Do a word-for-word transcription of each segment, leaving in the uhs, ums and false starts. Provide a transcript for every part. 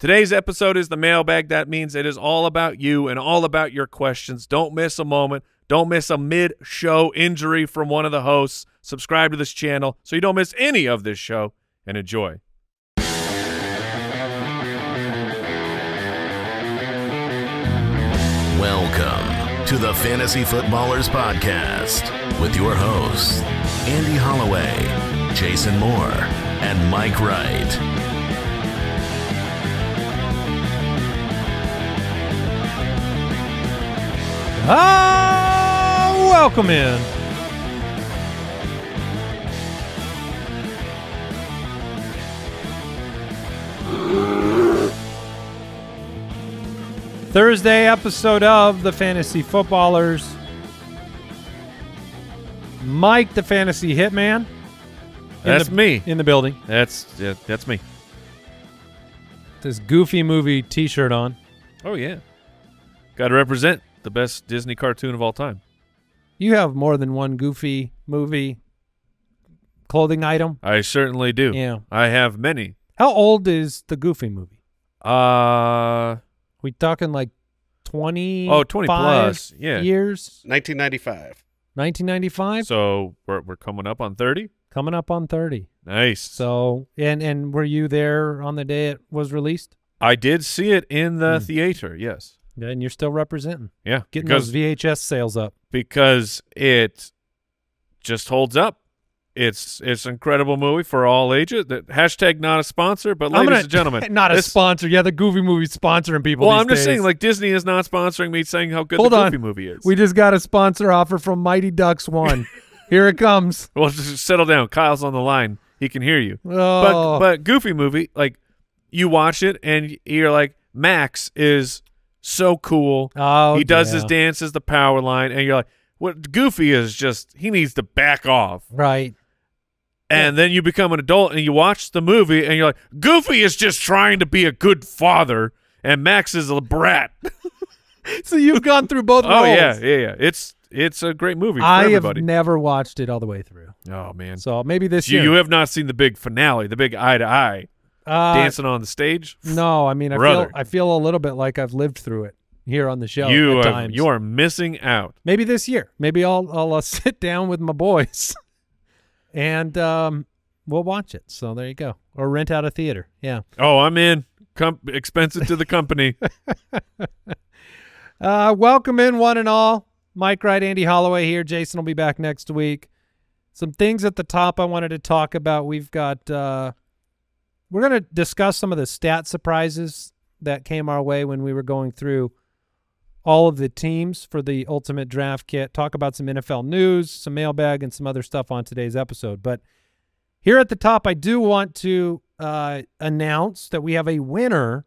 Today's episode is the mailbag. That means it is all about you and all about your questions. Don't miss a moment. Don't miss a mid-show injury from one of the hosts. Subscribe to this channel so you don't miss any of this show, and enjoy. Welcome to the Fantasy Footballers Podcast with your hosts, Andy Holloway, Jason Moore, and Mike Wright. Ah, welcome in. Thursday episode of the Fantasy Footballers. Mike, the Fantasy Hitman. That's the, me in the building. That's yeah, that's me. This Goofy Movie T-shirt on. Oh yeah, got to represent. The best Disney cartoon of all time. You have more than one Goofy Movie clothing item. I certainly do. Yeah, I have many. How old is the Goofy Movie? Uh, we talking like twenty? Oh, twenty plus. Yeah, years. Nineteen ninety-five. Nineteen ninety-five. So we're we're coming up on thirty. Coming up on thirty. Nice. So and and were you there on the day it was released? I did see it in the mm. theater. Yes. And you're still representing. Yeah. Getting because, those V H S sales up. Because it just holds up. It's it's an incredible movie for all ages. The, hashtag not a sponsor, but ladies gonna, and gentlemen. Not this, a sponsor. Yeah, the Goofy Movie's sponsoring people Well, these I'm days. Just saying, like, Disney is not sponsoring me saying how good Hold the Goofy on. Movie is. We just got a sponsor offer from Mighty Ducks one. Here it comes. Well, just settle down. Kyle's on the line. He can hear you. Oh. But, but Goofy Movie, like, you watch it, and you're like, Max is... so cool. Oh, he does yeah. his dance as the power line, and you're like, what Goofy is just, he needs to back off. Right. And yeah. then you become an adult, and you watch the movie, and you're like, Goofy is just trying to be a good father, and Max is a brat. So you've gone through both roles. Oh, yeah, yeah, yeah. It's, it's a great movie for I everybody. I have never watched it all the way through. Oh, man. So maybe this you, year. You have not seen the big finale, the big eye-to-eye. Uh, Dancing on the stage? No, I mean, I Brother. feel I feel a little bit like I've lived through it here on the show. You at are times. you are missing out. Maybe this year. Maybe I'll I'll uh, sit down with my boys, and um, we'll watch it. So there you go. Or rent out a theater. Yeah. Oh, I'm in. Com expensive to the company. uh, welcome in, one and all. Mike Wright, Andy Holloway here. Jason will be back next week. Some things at the top I wanted to talk about. We've got. Uh, We're going to discuss some of the stat surprises that came our way when we were going through all of the teams for the Ultimate Draft Kit, talk about some N F L news, some mailbag, and some other stuff on today's episode. But here at the top, I do want to uh, announce that we have a winner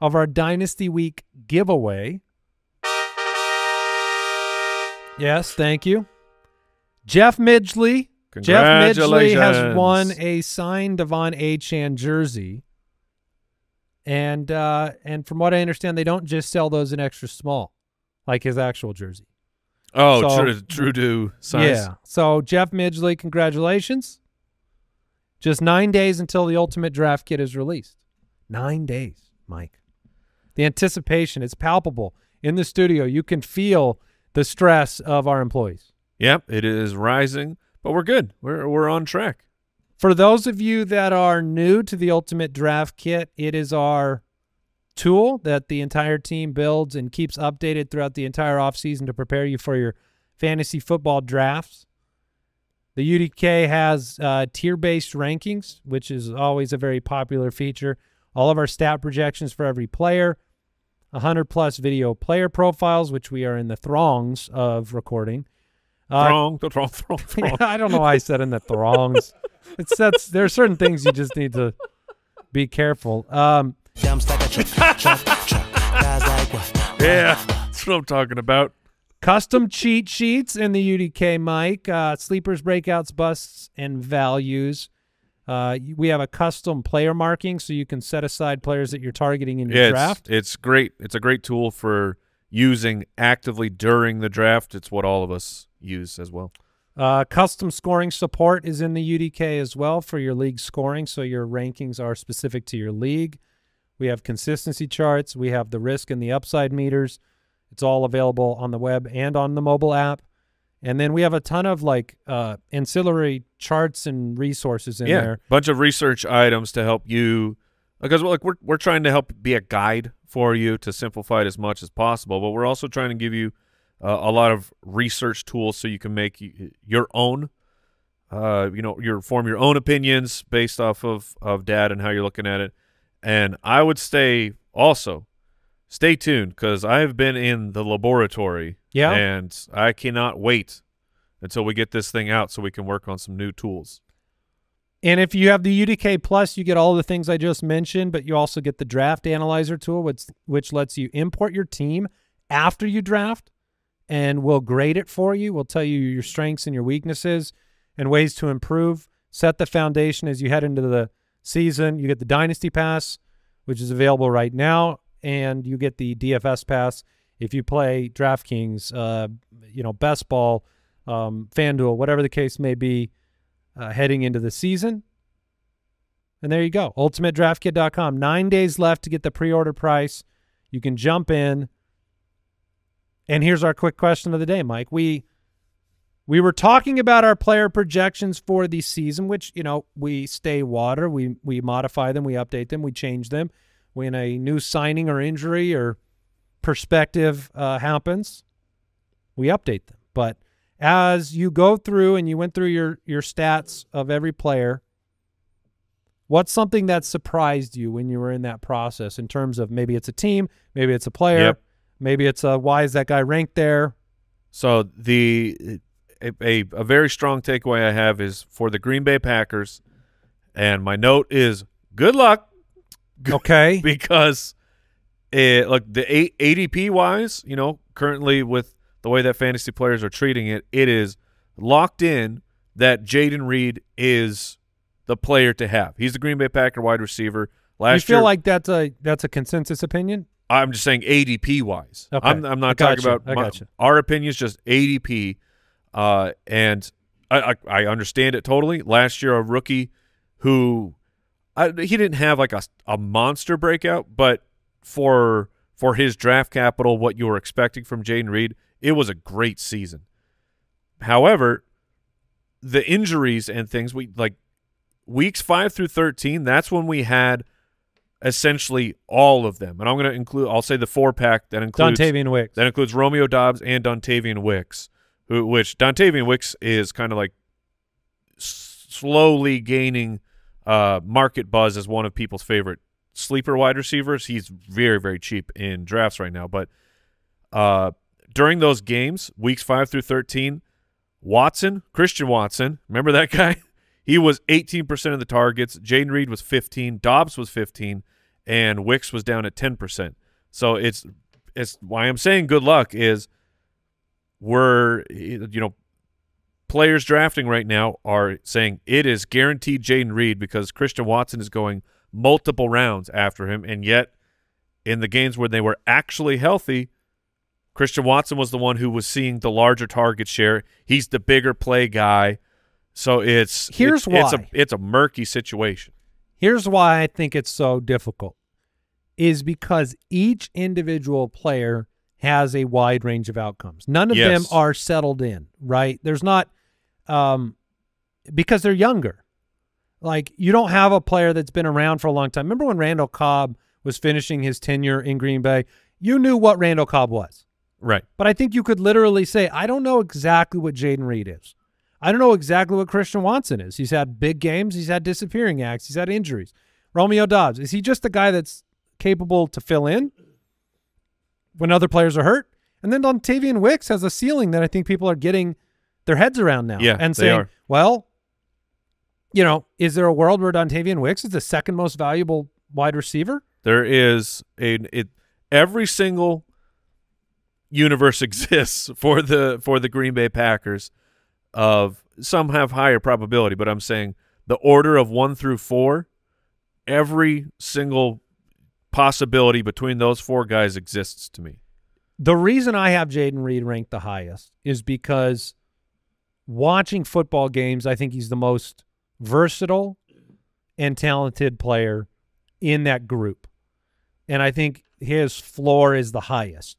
of our Dynasty Week giveaway. Yes, thank you. Jeff Midgley. Jeff Midgley has won a signed Devon A. Chan jersey, and uh, and from what I understand, they don't just sell those in extra small, like his actual jersey. Oh, so, true, true to size. Yeah. So Jeff Midgley, congratulations! Just nine days until the Ultimate Draft Kit is released. Nine days, Mike. The anticipation is palpable in the studio. You can feel the stress of our employees. Yep, it is rising. But we're good. We're we're on track. For those of you that are new to the Ultimate Draft Kit, it is our tool that the entire team builds and keeps updated throughout the entire offseason to prepare you for your fantasy football drafts. The U D K has uh, tier-based rankings, which is always a very popular feature. All of our stat projections for every player, one hundred plus video player profiles, which we are in the throngs of recording. Uh, throng, throng, throng, throng. I don't know why I said in the throngs. It's that's there are certain things you just need to be careful. Um, yeah, that's what I'm talking about. Custom cheat sheets in the U D K, Mike. Uh, sleepers, breakouts, busts, and values. Uh, we have a custom player marking, so you can set aside players that you're targeting in your yeah, draft. It's, it's great. It's a great tool for using actively during the draft. It's what all of us use as well. Uh, custom scoring support is in the U D K as well for your league scoring, so your rankings are specific to your league. We have consistency charts. We have the risk and the upside meters. It's all available on the web and on the mobile app. And then we have a ton of like uh, ancillary charts and resources in yeah, there. Yeah, bunch of research items to help you because like we're we're trying to help be a guide for you to simplify it as much as possible, but we're also trying to give you uh, a lot of research tools so you can make your own, uh, you know, your form your own opinions based off of of data and how you're looking at it. And I would say also stay tuned because I've been in the laboratory, yeah, and I cannot wait until we get this thing out so we can work on some new tools. And if you have the U D K Plus, you get all the things I just mentioned, but you also get the Draft Analyzer tool, which, which lets you import your team after you draft, and we'll grade it for you. We'll tell you your strengths and your weaknesses and ways to improve. Set the foundation as you head into the season. You get the Dynasty Pass, which is available right now. And you get the D F S pass if you play DraftKings, uh, you know, best ball, um, FanDuel, whatever the case may be, uh, heading into the season. And there you go, ultimate draft kit dot com. Nine days left to get the pre-order price. You can jump in. And here's our quick question of the day, Mike. We we were talking about our player projections for the season, which you know we stay water, we we modify them, we update them, we change them when a new signing or injury or perspective uh, happens, we update them. But as you go through and you went through your, your stats of every player, what's something that surprised you when you were in that process in terms of maybe it's a team, maybe it's a player, yep. maybe it's a, why is that guy ranked there? So the a, a, a very strong takeaway I have is for the Green Bay Packers, and my note is good luck. Okay. Because, it, like, the A D P-wise, you know, currently with the way that fantasy players are treating it, it is locked in that Jayden Reed is the player to have. He's the Green Bay Packer wide receiver. Last you feel year, like that's a that's a consensus opinion? I'm just saying A D P-wise. Okay. I'm, I'm not talking you. about my, our opinions, just A D P. Uh, and I, I, I understand it totally. Last year, a rookie who – I, he didn't have like a, a monster breakout, but for for his draft capital, what you were expecting from Jayden Reed, it was a great season. However, the injuries and things, we like weeks five through thirteen, that's when we had essentially all of them. And I'm going to include, I'll say the four pack that includes Dontayvion Wicks, that includes Romeo Dobbs and Dontayvion Wicks, who, which Dontayvion Wicks is kind of like slowly gaining. Uh, market buzz is one of people's favorite sleeper wide receivers. He's very, very cheap in drafts right now. But uh, during those games, weeks five through thirteen, Watson, Christian Watson, remember that guy? He was eighteen percent of the targets. Jayden Reed was fifteen. Dobbs was fifteen. And Wicks was down at ten percent. So it's, it's why I'm saying good luck is we're, you know, players drafting right now are saying it is guaranteed Jayden Reed because Christian Watson is going multiple rounds after him, and yet in the games where they were actually healthy, Christian Watson was the one who was seeing the larger target share. He's the bigger play guy. So it's here's it's, why it's a, it's a murky situation. Here's why I think it's so difficult is because each individual player has a wide range of outcomes. None of yes. them are settled in, right? There's not – Um, because they're younger. Like, you don't have a player that's been around for a long time. Remember when Randall Cobb was finishing his tenure in Green Bay? You knew what Randall Cobb was. Right. But I think you could literally say, I don't know exactly what Jayden Reed is. I don't know exactly what Christian Watson is. He's had big games. He's had disappearing acts. He's had injuries. Romeo Dobbs, is he just the guy that's capable to fill in when other players are hurt? And then Dontayvion Wicks has a ceiling that I think people are getting – their heads around now yeah, and saying, well, you know, is there a world where Dontayvion Wicks is the second most valuable wide receiver? There is a it every single universe exists for the for the Green Bay Packers. Of some have higher probability, but I'm saying the order of one through four, every single possibility between those four guys exists to me. The reason I have Jayden Reed ranked the highest is because watching football games, I think he's the most versatile and talented player in that group. and I think his floor is the highest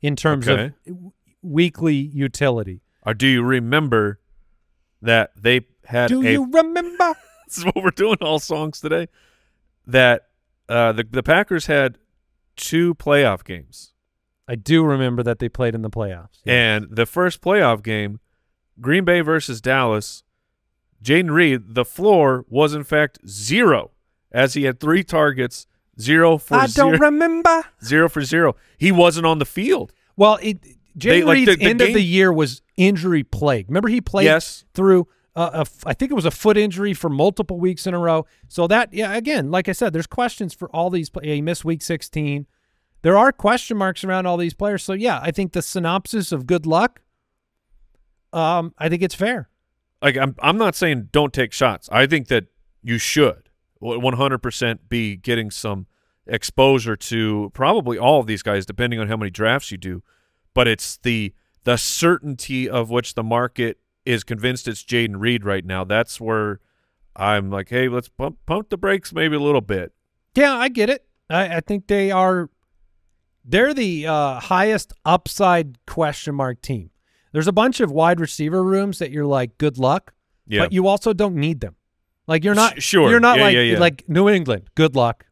in terms okay. of weekly utility. Or do you remember that they had do a... Do you remember? This is what we're doing, all songs today. That uh, the, the Packers had two playoff games. I do remember that they played in the playoffs. Yes. And the first playoff game, Green Bay versus Dallas, Jayden Reed, the floor was, in fact, zero, as he had three targets, zero for I zero. I don't remember. Zero for zero. He wasn't on the field. Well, it, Jayden like Reed's the, the end game, of the year was injury plagued. Remember, he played yes. through, uh, a, I think it was a foot injury for multiple weeks in a row. So that, yeah, again, like I said, there's questions for all these. Yeah, he missed week sixteen. There are question marks around all these players. So, yeah, I think the synopsis of good luck, um, I think it's fair. Like I'm, I'm not saying don't take shots. I think that you should one hundred percent be getting some exposure to probably all of these guys, depending on how many drafts you do. But it's the the certainty of which the market is convinced it's Jayden Reed right now. That's where I'm like, hey, let's pump pump the brakes maybe a little bit. Yeah, I get it. I, I think they are they're the uh, highest upside question mark team. There's a bunch of wide receiver rooms that you're like, good luck, yeah. but you also don't need them. Like you're not sure. You're not yeah, like yeah, yeah. like New England. Good luck.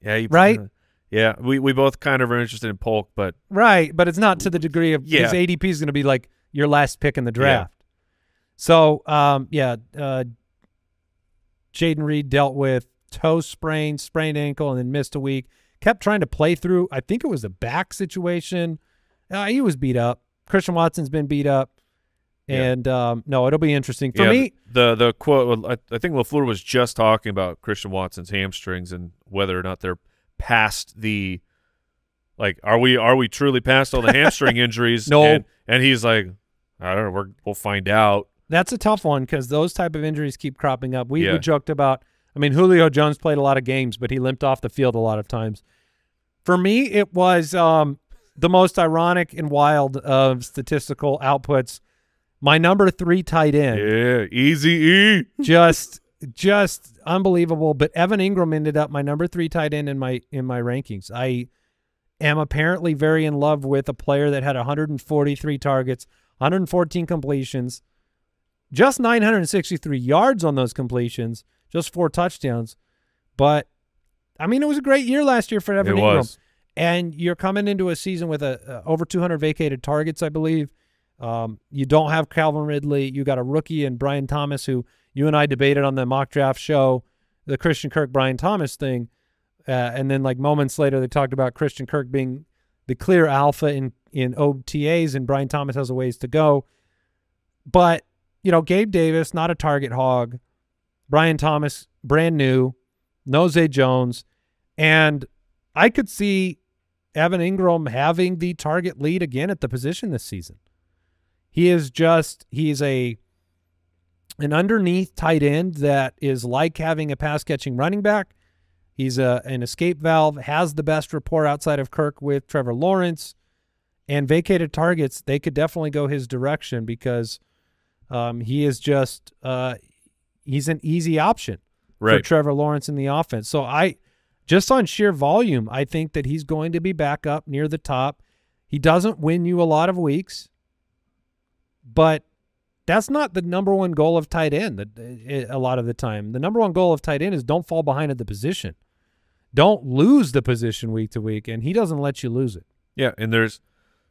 Yeah. You, right. Uh, yeah. We we both kind of are interested in Polk, but right. but it's not to the degree of yeah. his A D P is going to be like your last pick in the draft. Yeah. So um, yeah, uh, Jayden Reed dealt with toe sprain, sprained ankle, and then missed a week. Kept trying to play through. I think it was a back situation. Uh, he was beat up. Christian Watson's been beat up, and yeah. um, no, it'll be interesting for yeah, me. The the quote I, I think LaFleur was just talking about Christian Watson's hamstrings and whether or not they're past the like are we are we truly past all the hamstring injuries? No, and, and he's like, I don't know. We're, we'll find out. That's a tough one because those type of injuries keep cropping up. We, yeah. we joked about. I mean, Julio Jones played a lot of games, but he limped off the field a lot of times. For me, it was. Um, The most ironic and wild of statistical outputs. My number three tight end. Yeah, easy E. Just just unbelievable. But Evan Ingram ended up my number three tight end in my in my rankings. I am apparently very in love with a player that had one hundred forty-three targets, one hundred fourteen completions, just nine hundred sixty-three yards on those completions, just four touchdowns. But I mean, it was a great year last year for Evan it Ingram. Was. And you're coming into a season with a, a over two hundred vacated targets, I believe. Um, you don't have Calvin Ridley. You got a rookie and Brian Thomas, who you and I debated on the mock draft show, the Christian Kirk, Brian Thomas thing. Uh, and then like moments later, they talked about Christian Kirk being the clear alpha in, in O T As, and Brian Thomas has a ways to go. But, you know, Gabe Davis, not a target hog. Brian Thomas, brand new. No Zay Jones. And I could see Evan Ingram having the target lead again at the position this season. He is just, he's a, an underneath tight end that is like having a pass catching running back. He's a, an escape valve, has the best rapport outside of Kirk with Trevor Lawrence, and vacated targets. They could definitely go his direction because um, he is just, uh, he's an easy option right. for Trevor Lawrence in the offense. So I, Just on sheer volume, I think that he's going to be back up near the top. He doesn't win you a lot of weeks, but that's not the number one goal of tight end a lot of the time. The number one goal of tight end is don't fall behind at the position. Don't lose the position week to week, and he doesn't let you lose it. Yeah, and there's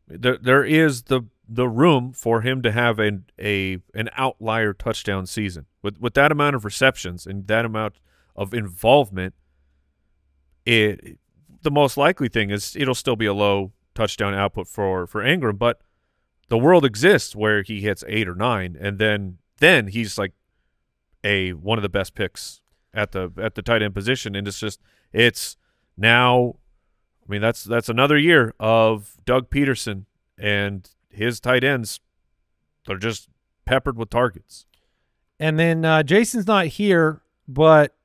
there there is the the room for him to have an a an outlier touchdown season. With with that amount of receptions and that amount of involvement, It, the most likely thing is it'll still be a low touchdown output for, for Ingram, but the world exists where he hits eight or nine, and then then he's like a one of the best picks at the at the tight end position, and it's just it's now. I mean that's that's another year of Doug Peterson and his tight ends. They're just peppered with targets. And then uh, Jason's not here, but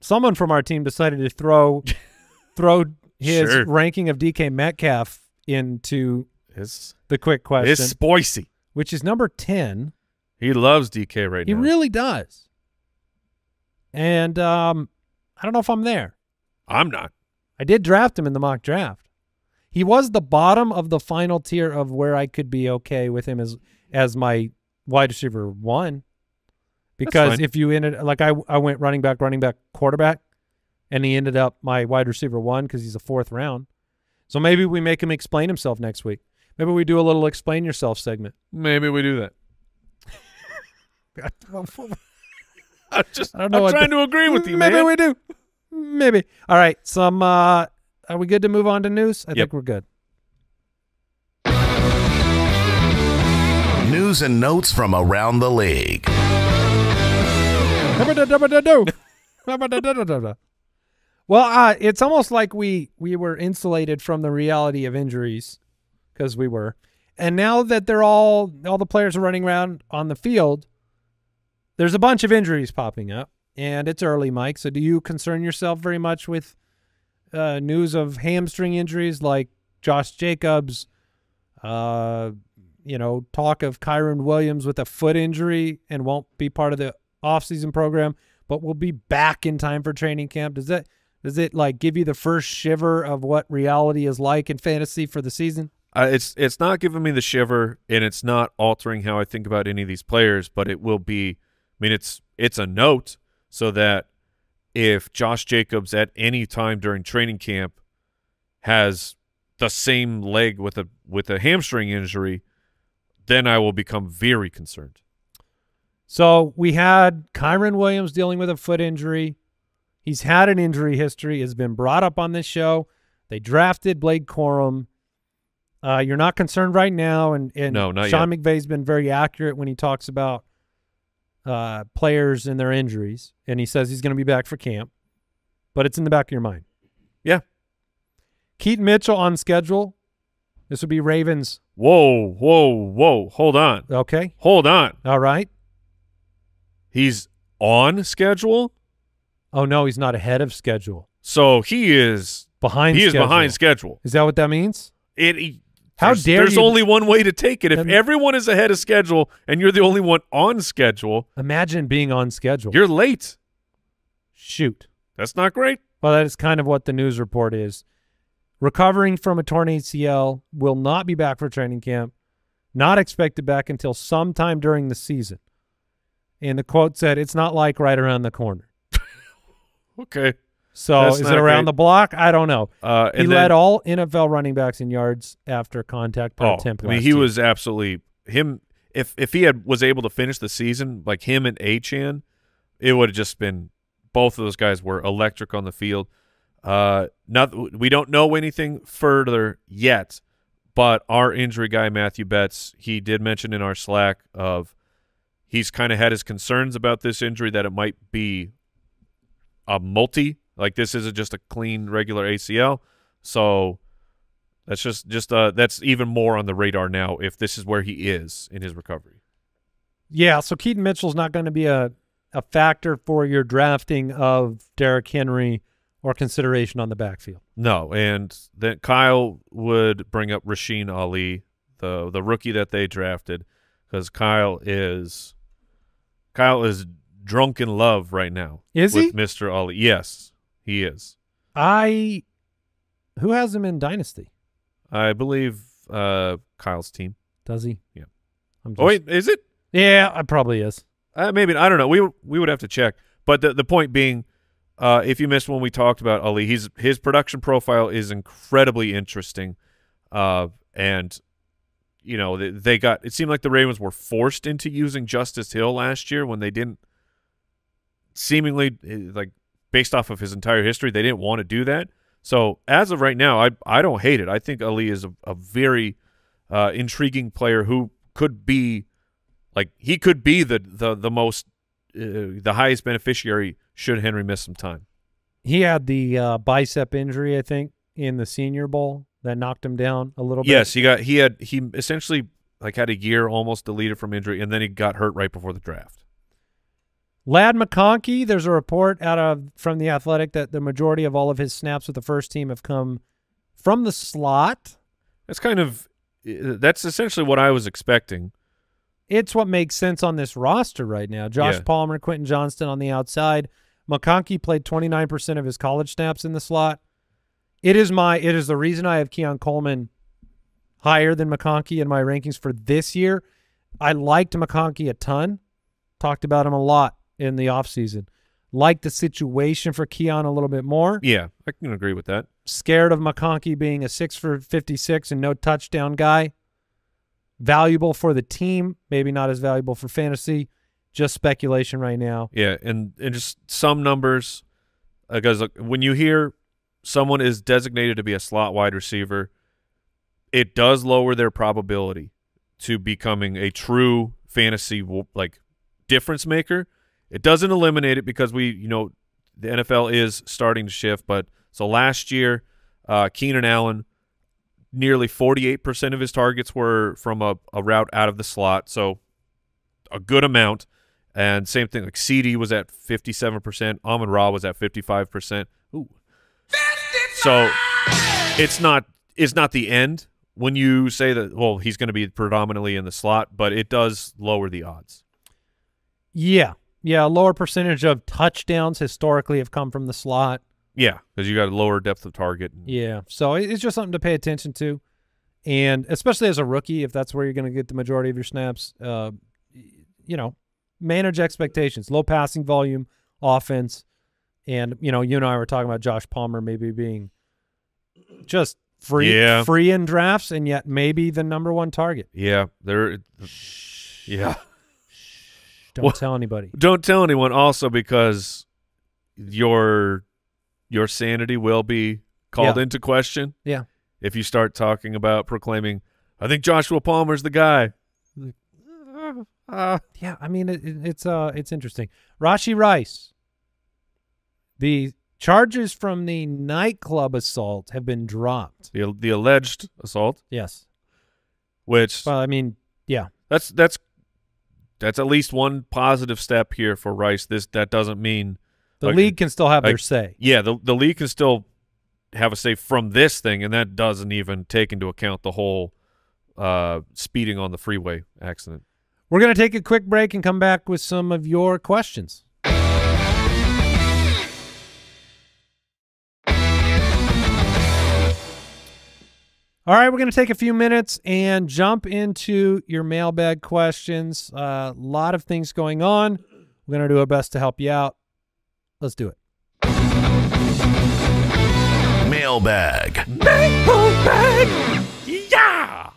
someone from our team decided to throw throw his sure. ranking of D K Metcalf into his, the quick question. It's spicy. Which is number ten. He loves D K right he now. He really does. And um, I don't know if I'm there. I'm not. I I did draft him in the mock draft. He was the bottom of the final tier of where I could be okay with him as as my wide receiver one. Because if you ended like I I went running back, running back, quarterback, and he ended up my wide receiver one because he's a fourth round. So maybe we make him explain himself next week. Maybe we do a little explain yourself segment. Maybe we do that. I'm just I don't know I'm trying the, to agree with you, maybe man. we do. Maybe. All right. Some uh are we good to move on to news? I yep. think we're good. News and notes from around the league. Well, uh, it's almost like we we were insulated from the reality of injuries because we were, and now that they're all all the players are running around on the field, there's a bunch of injuries popping up, and it's early, Mike. So, do you concern yourself very much with uh, news of hamstring injuries like Josh Jacobs? Uh, you know, talk of Kyron Williams with a foot injury and won't be part of the offseason program, but we'll be back in time for training camp. Does that does it like give you the first shiver of what reality is like in fantasy for the season? Uh, it's it's not giving me the shiver, and it's not altering how I think about any of these players. But it will be. I mean, it's it's a note so that if Josh Jacobs at any time during training camp has the same leg with a with a hamstring injury, then I will become very concerned. So we had Kyron Williams dealing with a foot injury. He's had an injury history, has been brought up on this show. They drafted Blake Corum. Uh, you're not concerned right now, and, and no, not Sean yet. McVay's been very accurate when he talks about uh, players and their injuries, and he says he's going to be back for camp, but it's in the back of your mind. Yeah. Keaton Mitchell on schedule. This would be Ravens. Whoa, whoa, whoa. Hold on. Okay. Hold on. All right. He's on schedule? Oh, no, he's not ahead of schedule. So he is behind he schedule. He is behind schedule. Is that what that means? It. He, How there's, dare There's you. only one way to take it. If that, everyone is ahead of schedule and you're the only one on schedule. Imagine being on schedule. You're late. Shoot. That's not great. Well, that is kind of what the news report is. Recovering from a torn A C L, will not be back for training camp. Not expected back until sometime during the season. And the quote said, it's not like right around the corner. Okay. So That's is it around great. the block? I don't know. Uh, he led then, all N F L running backs in yards after contact per oh, attempt. I mean, he year. was absolutely him. If if he had was able to finish the season like him and A. Chan, it would have just been both of those guys were electric on the field. Uh, not we don't know anything further yet, but our injury guy Matthew Betts, he did mention in our Slack of. He's kind of had his concerns about this injury that it might be a multi, like this isn't just a clean regular A C L. So that's just just uh, that's even more on the radar now if this is where he is in his recovery. Yeah, so Keaton Mitchell's not going to be a a factor for your drafting of Derrick Henry or consideration on the backfield. No, and then Kyle would bring up Rasheen Ali, the the rookie that they drafted, because Kyle is. Kyle is drunk in love right now. Is with he? With Mister Ali. Yes, he is. I, who has him in Dynasty? I believe uh, Kyle's team. Does he? Yeah. I'm just, oh, wait, is it? Yeah, it probably is. Uh, maybe. I don't know. We, we would have to check. But the, the point being, uh, if you missed when we talked about Ali, he's, his production profile is incredibly interesting. Uh, and... You know, they, they got. It seemed like the Ravens were forced into using Justice Hill last year when they didn't. Seemingly, like based off of his entire history, they didn't want to do that. So as of right now, I I don't hate it. I think Ali is a, a very uh, intriguing player who could be, like he could be the the the most uh, the highest beneficiary should Henry miss some time. He had the uh, bicep injury, I think, in the Senior Bowl. That knocked him down a little bit. Yes, he got he had he essentially like had a year almost deleted from injury, and then he got hurt right before the draft. Ladd McConkey, there's a report out of from the Athletic that the majority of all of his snaps with the first team have come from the slot. That's kind of that's essentially what I was expecting. It's what makes sense on this roster right now. Josh yeah. Palmer, Quentin Johnston on the outside. McConkey played twenty-nine percent of his college snaps in the slot. It is my it is the reason I have Keon Coleman higher than McConkey in my rankings for this year. I liked McConkey a ton. Talked about him a lot in the offseason. Like the situation for Keon a little bit more. Yeah, I can agree with that. Scared of McConkey being a six for fifty-six and no touchdown guy. Valuable for the team, maybe not as valuable for fantasy. Just speculation right now. Yeah, and, and just some numbers. Because uh, when you hear someone is designated to be a slot wide receiver, it does lower their probability to becoming a true fantasy like difference maker. It doesn't eliminate it because we, you know, the N F L is starting to shift. But so last year, uh, Keenan Allen, nearly forty-eight percent of his targets were from a, a route out of the slot. So a good amount. And same thing, like CeeDee was at fifty-seven percent. Amon-Ra was at fifty-five percent. Ooh. So it's not, it's not the end when you say that, well, he's going to be predominantly in the slot, but it does lower the odds. Yeah. Yeah, a lower percentage of touchdowns historically have come from the slot. Yeah, because you got a lower depth of target. Yeah, so it's just something to pay attention to. And especially as a rookie, if that's where you're going to get the majority of your snaps, uh, you know, manage expectations. Low passing volume, offense. And, you know, you and I were talking about Josh Palmer maybe being just free, yeah. free in drafts and yet maybe the number one target. Yeah, there. Yeah. Don't well, tell anybody. Don't tell anyone also because your your sanity will be called yeah. into question. Yeah. If you start talking about proclaiming, I think Joshua Palmer's the guy. Uh, uh, yeah, I mean it, it, it's uh it's interesting. Rashi Rice. The charges from the nightclub assault have been dropped. The the alleged assault? Yes. Which well, I mean, yeah. That's that's That's at least one positive step here for Rice. This that doesn't mean the like, league can still have like, their say. Yeah, the the league can still have a say from this thing, and that doesn't even take into account the whole uh, speeding on the freeway accident. We're gonna take a quick break and come back with some of your questions. All right, we're going to take a few minutes and jump into your mailbag questions. A uh, lot of things going on. We're going to do our best to help you out. Let's do it. Mailbag. Mailbag. Yeah.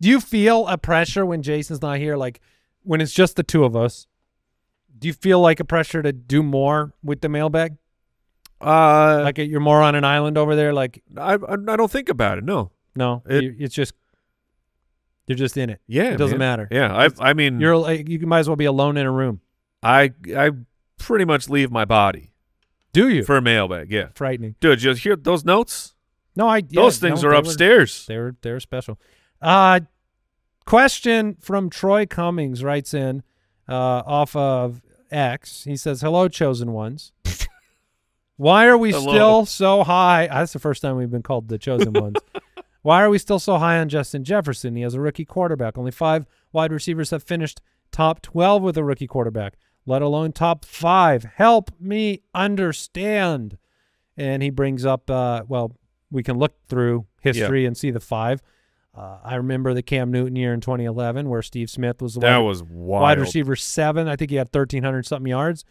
Do you feel a pressure when Jason's not here? Like when it's just the two of us, do you feel like a pressure to do more with the mailbag? Uh, like a, you're more on an island over there. Like I, I, I don't think about it. No, no, it, you, it's just you're just in it. Yeah, it doesn't man. matter. Yeah, it's, I, I mean, you're like, you might as well be alone in a room. I, I pretty much leave my body. Do you for a mailbag? Yeah, frightening, dude. You hear those notes? No, I. Yeah, those things no, are they upstairs. Were, they were they're special. Uh, question from Troy Cummings writes in, uh, off of X. He says, "Hello, chosen ones." Why are we Hello. still so high? That's the first time we've been called the chosen ones. Why are we still so high on Justin Jefferson? He has a rookie quarterback. Only five wide receivers have finished top twelve with a rookie quarterback, let alone top five. Help me understand. And he brings up, uh, well, we can look through history yeah. and see the five. Uh, I remember the Cam Newton year in twenty eleven where Steve Smith was the that wide, was wild. wide receiver seven. I think he had thirteen hundred something yards.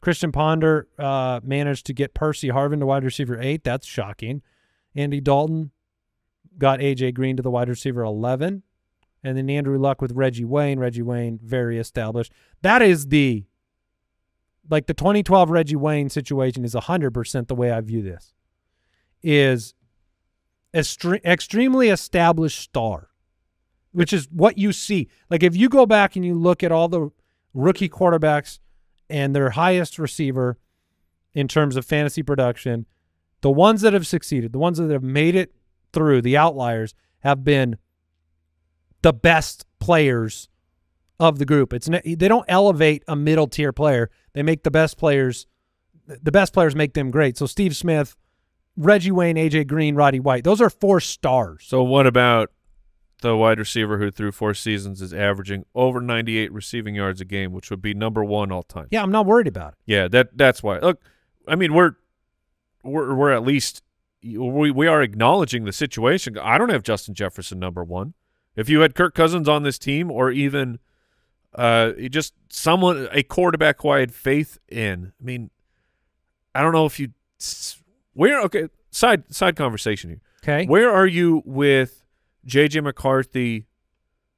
Christian Ponder uh, managed to get Percy Harvin to wide receiver eight. That's shocking. Andy Dalton got A J. Green to the wide receiver eleven. And then Andrew Luck with Reggie Wayne. Reggie Wayne, very established. That is the, like the twenty twelve Reggie Wayne situation is one hundred percent the way I view this. Is extre- extremely established star, which is what you see. Like if you go back and you look at all the rookie quarterbacks and their highest receiver in terms of fantasy production, the ones that have succeeded, the ones that have made it through, the outliers, have been the best players of the group. It's they don't elevate a middle-tier player. They make the best players. The best players make them great. So Steve Smith, Reggie Wayne, A J. Green, Roddy White, those are four stars. So what about the wide receiver who through four seasons is averaging over ninety-eight receiving yards a game, which would be number one all time? Yeah, I'm not worried about it. Yeah, that that's why. Look, I mean, we're we're, we're at least we, we are acknowledging the situation. I don't have Justin Jefferson number one. If you had Kirk Cousins on this team, or even uh, just someone, a quarterback who I had faith in, I mean, I don't know if you where okay side side conversation here. Okay, where are you with J J McCarthy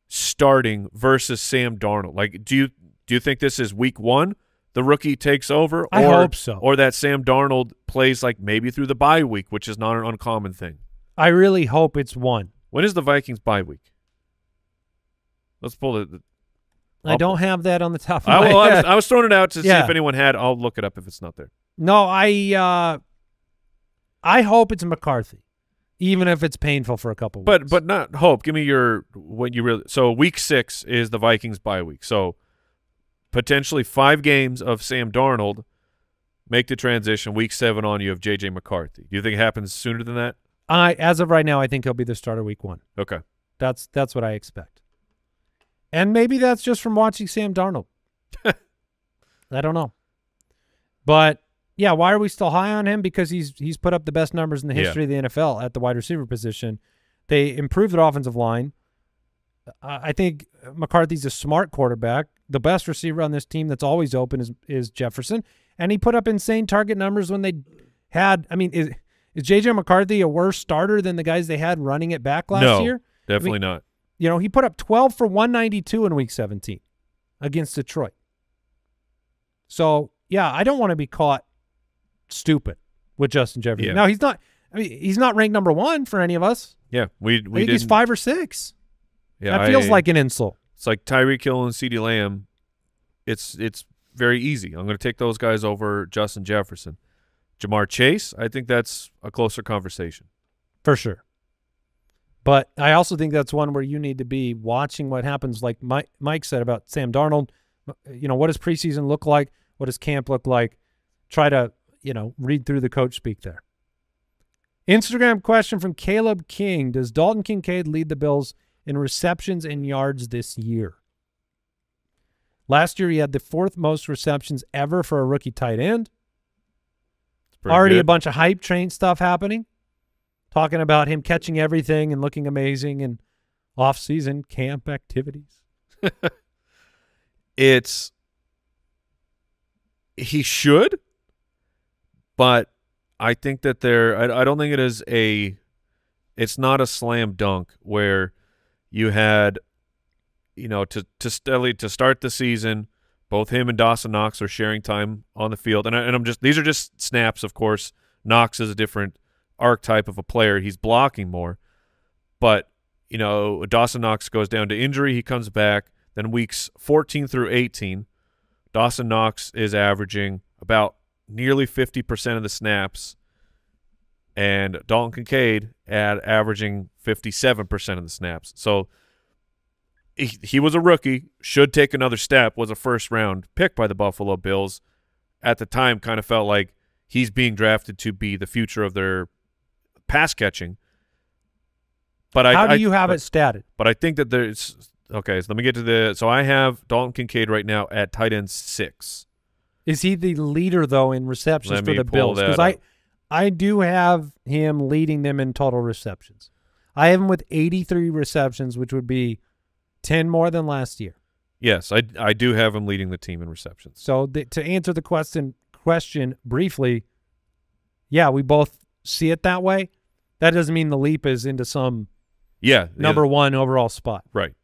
starting versus Sam Darnold? Like, do you do you think this is week one? The rookie takes over, or, I hope so. Or that Sam Darnold plays like maybe through the bye week, which is not an uncommon thing. I really hope it's one. When is the Vikings bye week? Let's pull it. I'll I don't pull. have that on the top of I, my well, head. I was, I was throwing it out to yeah. see if anyone had. I'll look it up if it's not there. No, I uh, I hope it's McCarthy, even if it's painful for a couple weeks. But but not hope. Give me your when you really. So week six is the Vikings bye week. So. Potentially five games of Sam Darnold, make the transition. Week seven on you of J J McCarthy. Do you think it happens sooner than that? I, as of right now, I think he'll be the starter week one. Okay, that's that's what I expect. And maybe that's just from watching Sam Darnold. I don't know, but yeah, why are we still high on him? Because he's he's put up the best numbers in the history yeah. of the N F L at the wide receiver position. They improved their offensive line. I think McCarthy's a smart quarterback. The best receiver on this team that's always open is is Jefferson, and he put up insane target numbers when they had. I mean, is is J J McCarthy a worse starter than the guys they had running it back last no, year? No, definitely I mean, not. You know, he put up twelve for one ninety two in week seventeen against Detroit. So yeah, I don't want to be caught stupid with Justin Jefferson. Yeah. Now he's not. I mean, he's not ranked number one for any of us. Yeah, we we I think he's five or six. Yeah, that feels I, like an insult. It's like Tyreek Hill and CeeDee Lamb. It's it's very easy. I'm going to take those guys over Justin Jefferson. Ja'Marr Chase, I think that's a closer conversation. For sure. But I also think that's one where you need to be watching what happens, like Mike, Mike said about Sam Darnold. You know, what does preseason look like? What does camp look like? Try to, you know, read through the coach speak there. Instagram question from Caleb King. Does Dalton Kincaid lead the Bills in receptions and yards this year? Last year, he had the fourth most receptions ever for a rookie tight end. Already good. A bunch of hype train stuff happening, talking about him catching everything and looking amazing and off-season camp activities. It's he should, but I think that there. I, I don't think it is a. It's not a slam dunk where. You had, you know, to to steadily to start the season, both him and Dawson Knox are sharing time on the field, and I, and I'm just these are just snaps, of course. Knox is a different archetype of a player; he's blocking more. But you know, Dawson Knox goes down to injury; he comes back. Then weeks fourteen through eighteen, Dawson Knox is averaging about nearly fifty percent of the snaps, and Dalton Kincaid at averaging fifty-seven percent of the snaps. So he, he was a rookie, should take another step, was a first-round pick by the Buffalo Bills. At the time, kind of felt like he's being drafted to be the future of their pass catching. But I, How do I, you have I, it statted? But I think that there's – okay, so let me get to the – so I have Dalton Kincaid right now at tight end six. Is he the leader, though, in receptions let for the Bills? Because I – I do have him leading them in total receptions. I have him with eighty-three receptions, which would be ten more than last year. Yes, I, I do have him leading the team in receptions. So the, to answer the question question briefly, yeah, we both see it that way. That doesn't mean the leap is into some yeah number yeah. one overall spot. Right.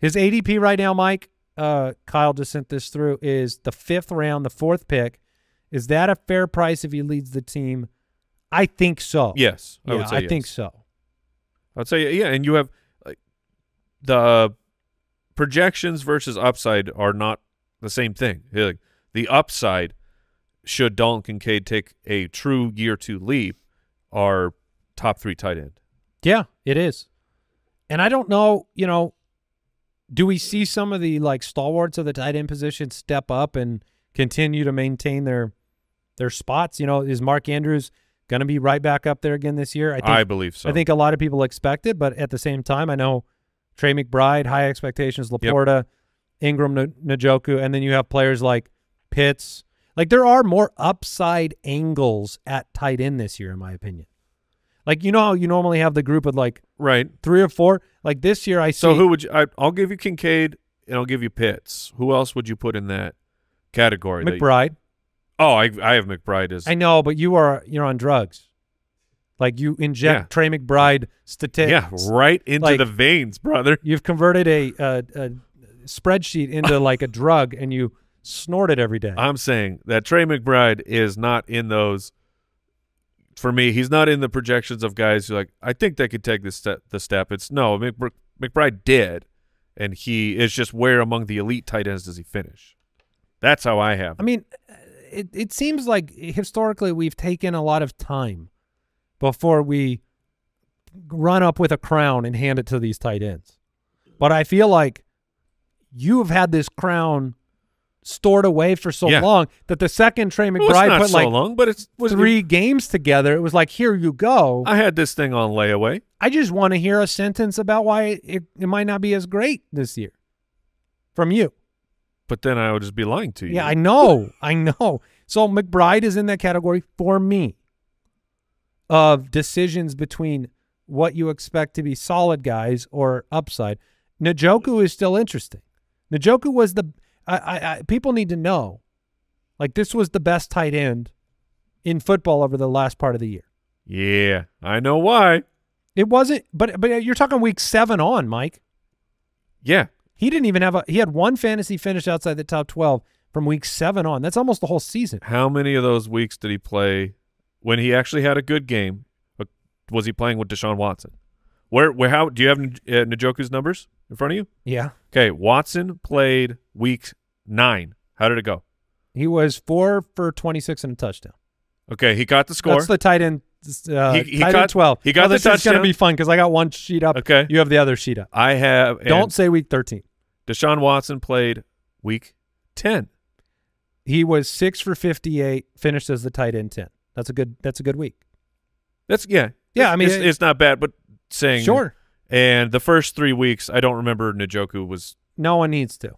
His A D P right now, Mike, uh, Kyle just sent this through, is the fifth round, the fourth pick. Is that a fair price if he leads the team? I think so. Yes, I yeah, would say I yes. think so. I'd say yeah, and you have like, the projections versus upside are not the same thing. Like, the upside, should Dalton Kincaid take a true year two leap, are top three tight end. Yeah, it is, and I don't know. You know, do we see some of the like stalwarts of the tight end position step up and continue to maintain their? Their spots, you know, is Mark Andrews going to be right back up there again this year? I, think, I believe so. I think a lot of people expect it, but at the same time, I know Trey McBride, high expectations, Laporta, yep. Ingram, Njoku, and then you have players like Pitts. Like, there are more upside angles at tight end this year, in my opinion. Like, you know how you normally have the group of, like, right, three or four? Like, this year I see... So, who would you... I, I'll give you Kincaid, and I'll give you Pitts. Who else would you put in that category? McBride. You, oh, I, I have McBride as... I know, but you are you're on drugs. Like, you inject yeah. Trey McBride statistics. Yeah, right into like, the veins, brother. You've converted a, a, a spreadsheet into, like, a drug, and you... snort it every day. I'm saying that Trey McBride is not in those. For me, he's not in the projections of guys who are like, I think they could take this step, the step. It's no, McBride did, and he is just where among the elite tight ends does he finish? That's how I have. I mean, it, it seems like historically we've taken a lot of time before we run up with a crown and hand it to these tight ends. But I feel like you have had this crown stored away for so yeah. long that the second Trey McBride well, it's not put so like long, but it's, was three it, games together, it was like, here you go. I had this thing on layaway. I just want to hear a sentence about why it, it might not be as great this year from you. But then I would just be lying to you. Yeah, I know. I know. So McBride is in that category for me of decisions between what you expect to be solid guys or upside. Njoku is still interesting. Njoku was the... I, I, I people need to know, like, this was the best tight end in football over the last part of the year. Yeah, I know why. It wasn't, but but you're talking week seven on, Mike. Yeah, he didn't even have a. He had one fantasy finish outside the top twelve from week seven on. That's almost the whole season. How many of those weeks did he play when he actually had a good game? Was he playing with Deshaun Watson? Where where how do you have uh, Njoku's numbers in front of you? Yeah. Okay, Watson played week nine. How did it go? He was four for twenty-six and a touchdown. Okay, he got the score. That's the tight end, uh, he, he tight got, end twelve. He got oh, the touchdown. It's going to be fun because I got one sheet up. Okay. You have the other sheet up. I have. Don't say week thirteen. Deshaun Watson played week ten. He was six for fifty-eight, finished as the tight end ten. That's a good That's a good week. That's Yeah. Yeah, I mean. It's, it, it's not bad, but saying. Sure. And the first three weeks, I don't remember Njoku was. No one needs to.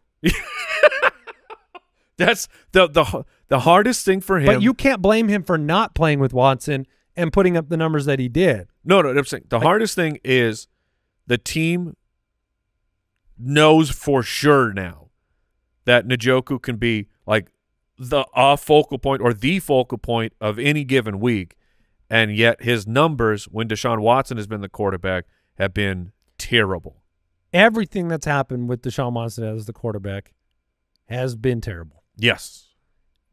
That's the the the hardest thing for him. But you can't blame him for not playing with Watson and putting up the numbers that he did. No, no, I'm saying the like, hardest thing is the team knows for sure now that Njoku can be like the a focal point or the focal point of any given week, and yet his numbers when Deshaun Watson has been the quarterback have been terrible. Everything that's happened with Deshaun Watson as the quarterback has been terrible. Yes.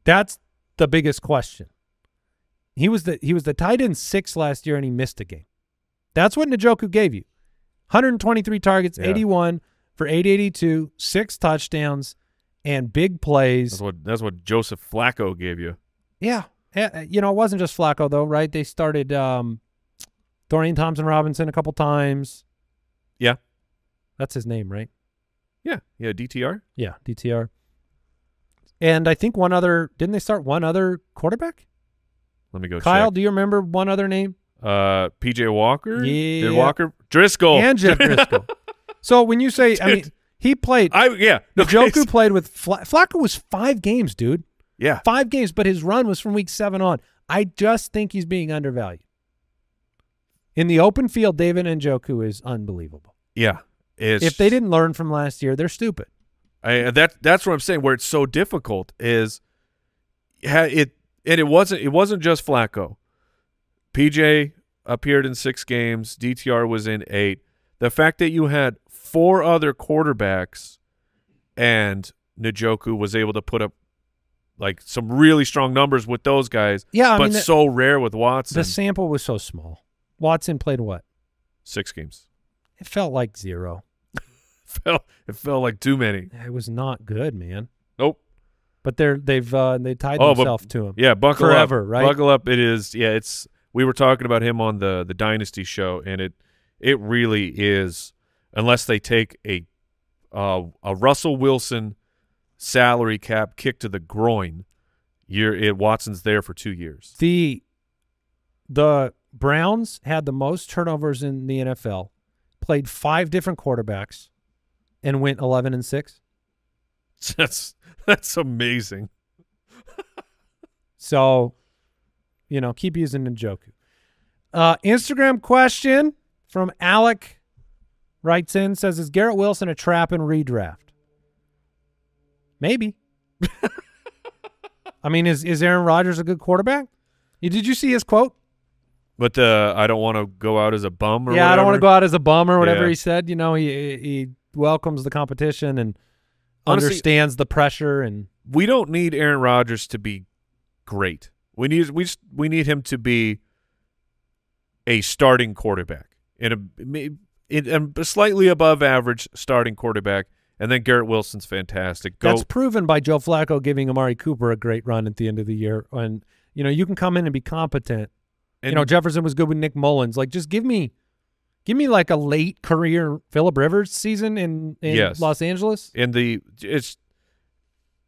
That's the biggest question. He was the he was the tight end six last year, and he missed a game. That's what Njoku gave you. one hundred twenty-three targets, yeah. eighty-one for eight eighty-two, six touchdowns, and big plays. That's what, that's what Joseph Flacco gave you. Yeah. You know, it wasn't just Flacco, though, right? They started um, – Dorian Thompson-Robinson a couple times. Yeah. That's his name, right? Yeah. Yeah, D T R? Yeah, D T R. And I think one other – didn't they start one other quarterback? Let me go Kyle, check. Kyle, do you remember one other name? Uh, P J Walker? Yeah. Did Walker? Driscoll. And Jeff Driscoll. So when you say – I mean, he played – I yeah. No, Njoku played with Fla – Flacco was five games, dude. Yeah. Five games, but his run was from week seven on. I just think he's being undervalued. In the open field, David Njoku is unbelievable. Yeah. If they didn't learn from last year, they're stupid. I, that That's what I'm saying, where it's so difficult is it and it wasn't it wasn't just Flacco. P J appeared in six games. D T R was in eight. The fact that you had four other quarterbacks and Njoku was able to put up like some really strong numbers with those guys, yeah, but I mean, so the, rare with Watson. The sample was so small. Watson played what? Six games. It felt like zero. it, felt, it felt like too many. It was not good, man. Nope. But they're, they've uh, they tied oh, themselves to him. Yeah, buckle Forever, up. Right? Buckle up. It is. Yeah, it's. We were talking about him on the the Dynasty show, and it it really is. Unless they take a uh, a Russell Wilson salary cap kick to the groin, you're it. Watson's there for two years. The the. Browns had the most turnovers in the N F L, played five different quarterbacks, and went eleven and six. That's that's amazing. So, you know, keep using Njoku. Uh, Instagram question from Alec writes in, says, is Garrett Wilson a trap and redraft? Maybe. I mean, is, is Aaron Rodgers a good quarterback? Did you see his quote? But uh, I don't want to go out as a bum or whatever. Yeah, I don't want to go out as a bum or whatever yeah. he said. You know, he he welcomes the competition and Honestly, understands the pressure. And we don't need Aaron Rodgers to be great. We need we just, we need him to be a starting quarterback and a, in a slightly above average starting quarterback. And then Garrett Wilson's fantastic. Go. That's proven by Joe Flacco giving Amari Cooper a great run at the end of the year. And you know, you can come in and be competent. And, you know, Jefferson was good with Nick Mullins. Like, just give me, give me like a late career Phillip Rivers season in, in yes. Los Angeles. And the it's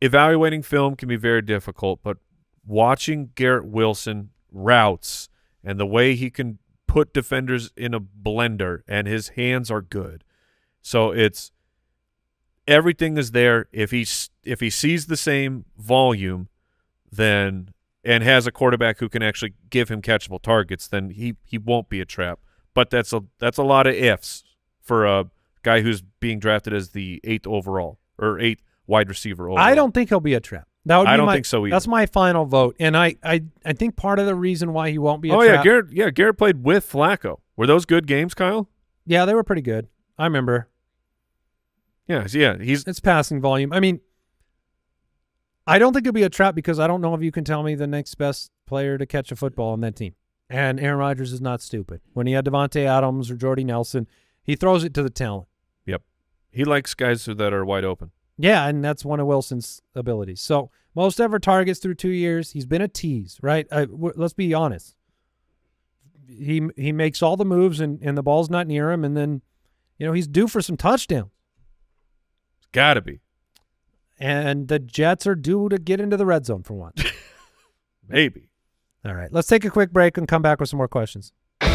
evaluating film can be very difficult, but watching Garrett Wilson routes and the way he can put defenders in a blender, and his hands are good, so it's everything is there. If he if he sees the same volume, then. And has a quarterback who can actually give him catchable targets, then he he won't be a trap. But that's a that's a lot of ifs for a guy who's being drafted as the eighth overall or eighth wide receiver overall. I don't think he'll be a trap. That would I be don't my, think so either. That's my final vote, and I, I I think part of the reason why he won't be. a oh, trap. Oh yeah, Garrett. Yeah, Garrett played with Flacco. Were those good games, Kyle? Yeah, they were pretty good. I remember. Yeah, yeah, he's it's passing volume. I mean. I don't think it'll be a trap because I don't know if you can tell me the next best player to catch a football on that team. And Aaron Rodgers is not stupid. When he had Devontae Adams or Jordy Nelson, he throws it to the talent. Yep. He likes guys that are wide open. Yeah, and that's one of Wilson's abilities. So most ever targets through two years. He's been a tease, right? I, w let's be honest. He he makes all the moves, and, and the ball's not near him, and then you know he's due for some touchdowns. It's got to be. And the Jets are due to get into the red zone for once. Maybe. All right. Let's take a quick break and come back with some more questions. All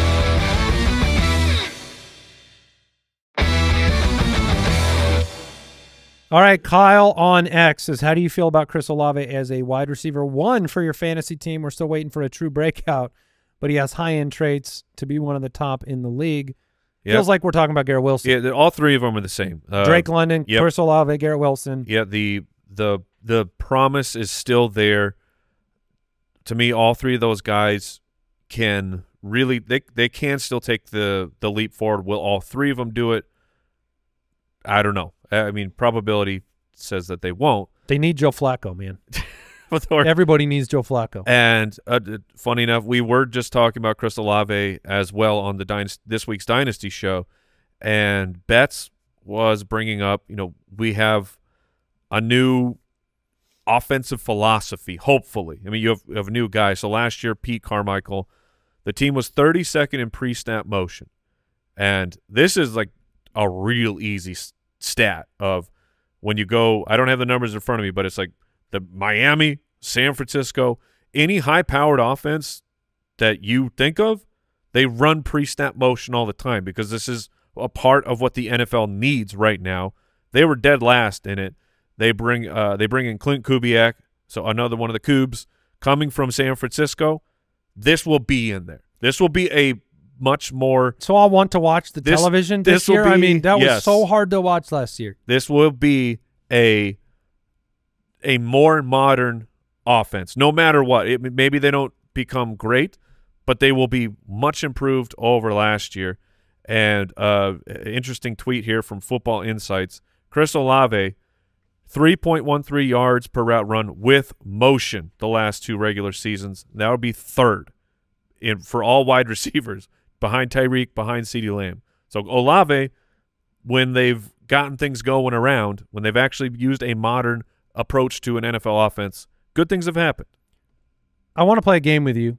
right, Kyle on X says, how do you feel about Chris Olave as a wide receiver one for your fantasy team? We're still waiting for a true breakout, but he has high-end traits to be one of the top in the league. Yep. Feels like we're talking about Garrett Wilson. Yeah, all three of them are the same. Uh, Drake London, yep. Chris Olave, Garrett Wilson. Yeah, the the the promise is still there. To me, all three of those guys can really they they can still take the the leap forward. Will all three of them do it? I don't know. I mean, probability says that they won't. They need Joe Flacco, man. Everybody needs Joe Flacco. And uh, funny enough, we were just talking about Chris Olave as well on the dynasty, this week's Dynasty show, and Betts was bringing up, you know, we have a new offensive philosophy, hopefully. I mean, you have, you have a new guy. So last year, Pete Carmichael, the team was thirty-second in pre-snap motion. And this is like a real easy stat of when you go, I don't have the numbers in front of me, but it's like, the Miami, San Francisco, any high-powered offense that you think of, they run pre-snap motion all the time because this is a part of what the N F L needs right now. They were dead last in it. They bring uh, they bring in Clint Kubiak, so another one of the Cubs coming from San Francisco. This will be in there. This will be a much more. So I want to watch the this, television this, this year. Will be, I mean, that yes. was so hard to watch last year. This will be a. a more modern offense, no matter what. It, maybe they don't become great, but they will be much improved over last year. And uh, interesting tweet here from Football Insights. Chris Olave, three point one three yards per route run with motion the last two regular seasons. That would be third in for all wide receivers, behind Tyreek, behind CeeDee Lamb. So Olave, when they've gotten things going around, when they've actually used a modern approach to an N F L offense, good things have happened. I want to play a game with you,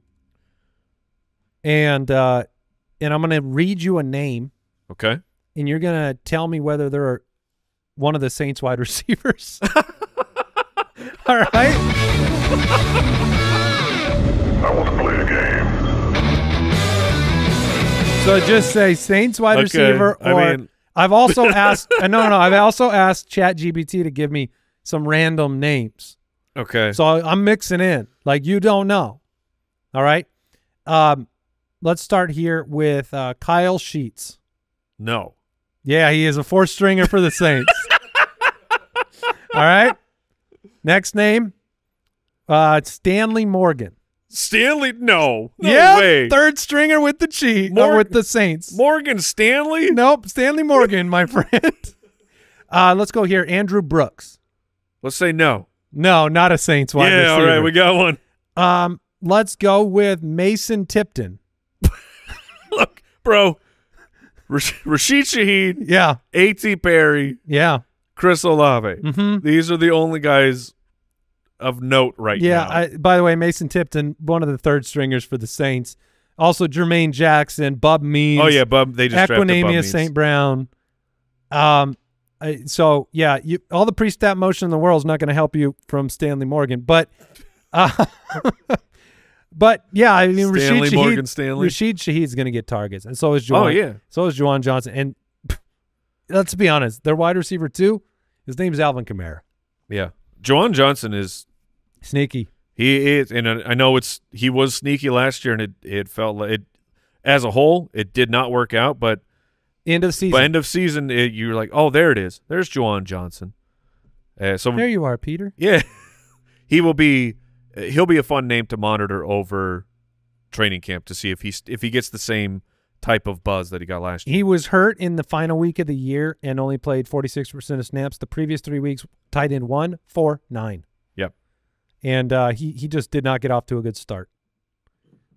and uh, and I'm going to read you a name. Okay. And you're going to tell me whether they're one of the Saints wide receivers. All right? I want to play a game. So just say Saints wide okay. receiver. Or I mean... I've also asked – no, no, I've also asked ChatGPT to give me – some random names. Okay. So I'm mixing in. Like, you don't know. All right. Um, let's start here with uh, Kyle Sheets. No. Yeah, he is a fourth stringer for the Saints. All right. Next name, uh, Stanley Morgan. Stanley? No. No yeah, way. Third stringer with the Chiefs, Mor- or with the Saints. Morgan Stanley? Nope. Stanley Morgan, my friend. Uh, let's go here. Andrew Brooks. Let's say no. No, not a Saints wide yeah, receiver. Yeah, all right. We got one. Um, let's go with Mason Tipton. Look, bro. Rash- Rashid Shaheed. Yeah. A T. Perry. Yeah. Chris Olave. Mm-hmm. These are the only guys of note right yeah, now. Yeah. By the way, Mason Tipton, one of the third stringers for the Saints. Also, Jermaine Jackson, Bub Means. Oh yeah, Bub. They just drafted Bub Means. Saint Brown. Um. I, so yeah, you, all the pre-stat motion in the world is not going to help you from Stanley Morgan, but, uh, but yeah, I mean, Stanley Rashid Morgan, Shaheed, Stanley. Rashid Shaheed's going to get targets, and so is Juwan. Oh yeah, so is Juwan Johnson, and let's be honest, their wide receiver too. His name's Alvin Kamara. Yeah. Juwan Johnson is sneaky. He is, and I know it's he was sneaky last year, and it it felt like it as a whole it did not work out. But end of season, but end of season, it, you're like, oh, there it is. There's Juwan Johnson. Uh, so there you are, Peter. Yeah, he will be. He'll be a fun name to monitor over training camp to see if he if he gets the same type of buzz that he got last year. He was hurt in the final week of the year and only played forty-six percent of snaps. The previous three weeks, tight end one, four, nine. Yep. And uh, he he just did not get off to a good start.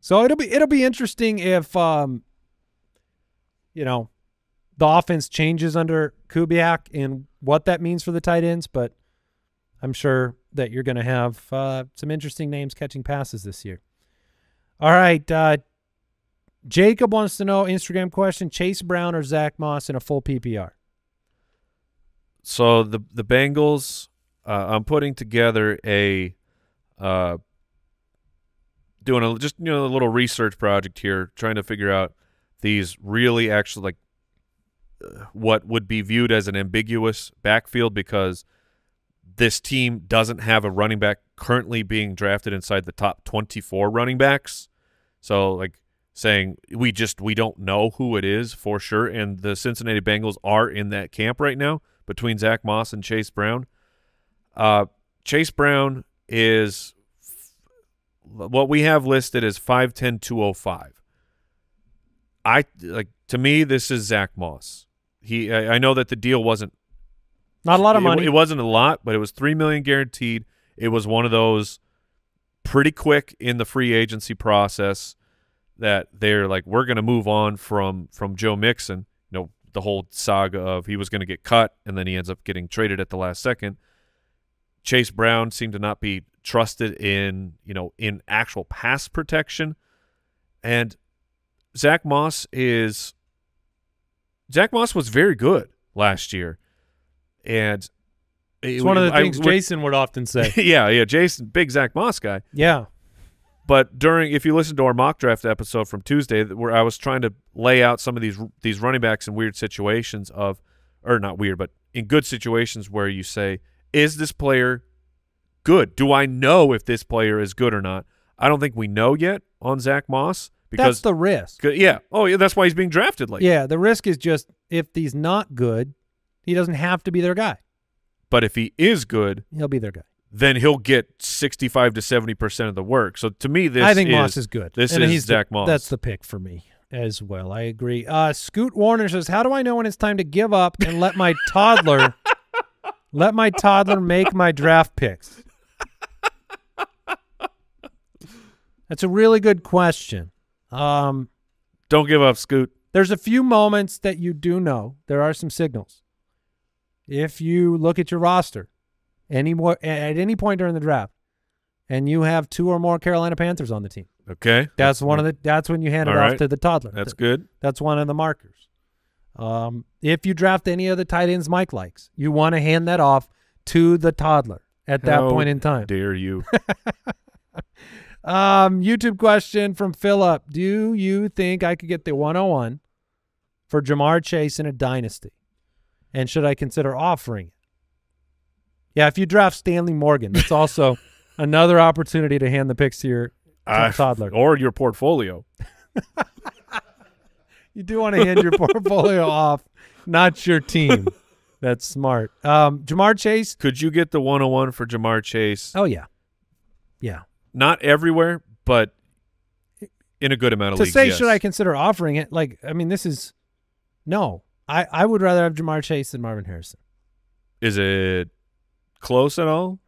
So it'll be it'll be interesting if um, you know, the offense changes under Kubiak and what that means for the tight ends. But I'm sure that you're going to have uh, some interesting names catching passes this year. All right. Uh, Jacob wants to know, Instagram question, Chase Brown or Zach Moss in a full P P R? So the the Bengals, uh, I'm putting together a uh, – doing a, just you know a little research project here, trying to figure out these really actually like uh, what would be viewed as an ambiguous backfield because this team doesn't have a running back currently being drafted inside the top twenty-four running backs. So like – saying we just we don't know who it is for sure, and the Cincinnati Bengals are in that camp right now between Zach Moss and Chase Brown. Uh, Chase Brown is f what we have listed as five ten, two oh five. I like to me this is Zach Moss. He I, I know that the deal wasn't not a lot of money. It, it wasn't a lot, but it was three million guaranteed. It was one of those pretty quick in the free agency process that they're like, we're going to move on from from Joe Mixon, you know, the whole saga of he was going to get cut, and then he ends up getting traded at the last second. Chase Brown seemed to not be trusted in, you know, in actual pass protection. And Zach Moss is – Zach Moss was very good last year. And it's it, one of the I, things I, Jason would often say. Yeah, yeah, Jason, big Zach Moss guy. Yeah. But during, if you listen to our mock draft episode from Tuesday, where I was trying to lay out some of these these running backs in weird situations of, or not weird, but in good situations where you say, is this player good? Do I know if this player is good or not? I don't think we know yet on Zach Moss because that's the risk. Yeah. Oh, yeah. That's why he's being drafted late. Yeah. The risk is just if he's not good, he doesn't have to be their guy. But if he is good, he'll be their guy. Then he'll get sixty-five to seventy percent of the work. So to me, this I think is, Moss is good. This and is he's Zach the, Moss. That's the pick for me as well. I agree. Uh, Scoot Warner says, "How do I know when it's time to give up and let my toddler let my toddler make my draft picks?" That's a really good question. Um, Don't give up, Scoot. There's a few moments that you do know. There are some signals. If you look at your roster. Any more at any point during the draft, and you have two or more Carolina Panthers on the team. Okay, that's one of the. That's when you hand it All off right. to the toddler. That's Th good. That's one of the markers. Um, if you draft any of the tight ends Mike likes, you want to hand that off to the toddler at How that point in time. Dare you? um, YouTube question from Philip: do you think I could get the one oh one for Ja'Marr Chase in a dynasty, and should I consider offering it? Yeah, if you draft Stanley Morgan, that's also Another opportunity to hand the picks to your to uh, toddler. Or your portfolio. You do want to hand your portfolio off, not your team. That's smart. Um, Ja'Marr Chase. Could you get the one oh one for Ja'Marr Chase? Oh, yeah. Yeah. Not everywhere, but in a good amount of to leagues, To say, yes. should I consider offering it? Like, I mean, this is – no. I, I would rather have Ja'Marr Chase than Marvin Harrison. Is it close at all?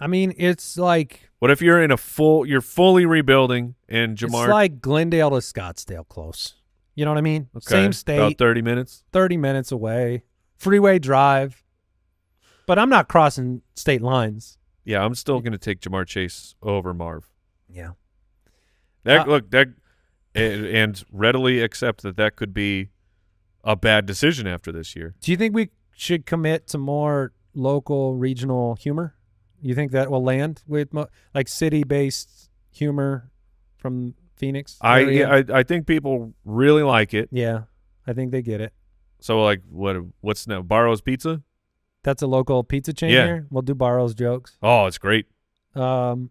I mean, it's like – what if you're in a full – you're fully rebuilding and Ja'Marr – it's like Glendale to Scottsdale close. You know what I mean? Okay. Same state. About thirty minutes? thirty minutes away. Freeway drive. But I'm not crossing state lines. Yeah, I'm still going to take Ja'Marr Chase over Marv. Yeah. That uh, Look, that and, and readily accept that that could be a bad decision after this year. Do you think we should commit to more local, regional humor? You think that will land with mo like city-based humor from Phoenix? I, yeah, I I think people really like it. Yeah, I think they get it. So like what? What's now Barrow's Pizza? That's a local pizza chain yeah. here. We'll do Barrow's jokes. Oh, it's great. Um,